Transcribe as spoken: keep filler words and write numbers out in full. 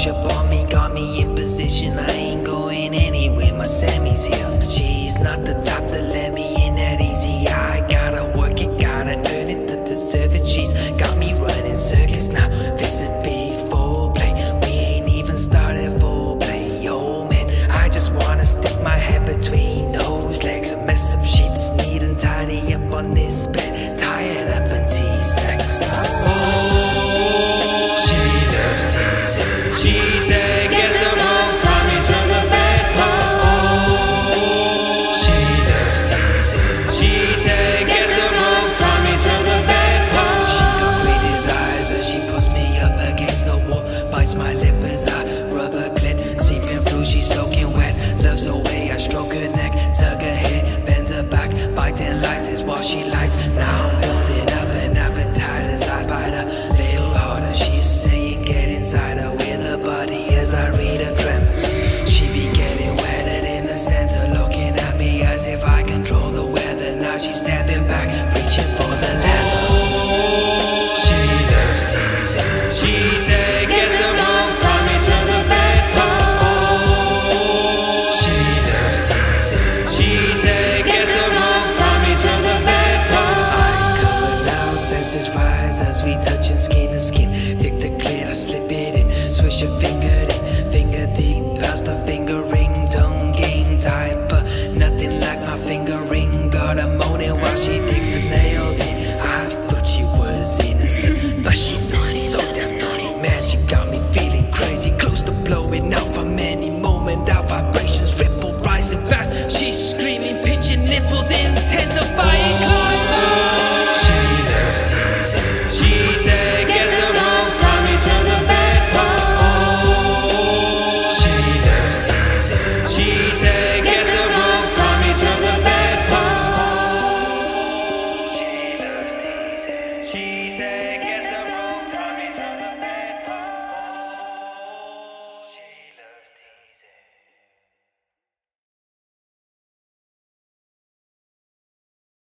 rush up on me, got me in position. I ain't going anywhere, my Sammy's here. She's not the type to let me in that easy. I gotta work it, gotta earn it to deserve it. She's got me running circuits now. This is big foreplay, we ain't even started foreplay. Oh man, I just wanna stick my head between those legs, mess up sheets, need and tidy up on this bed, tie it up and tease sex. She said, get the wrong tummy to the bedpost. Oh, she loves teasing. She said, get the wrong tummy to the bedpost. She got me desires as she pulls me up against the wall, bites my lip as I rub her clit, seeping through, she's soaking wet. Loves the way I stroke her neck, tug her head, bend her back, biting light is what she likes. Now I'm building up an appetite as I bite a little harder. She's saying, get inside her. As I read her dreams, she be getting wetter in the center, looking at me as if I control the weather. Now she's stepping back, reaching for the leather. Oh, she loves teasing. She said, get the wrong tummy to the bedpost. Oh, she loves teasing. She said, get the wrong tummy to the bedpost. Eyes covered now, senses rise as we touching skin to skin. Dick to clear, I slip it in, swish your finger.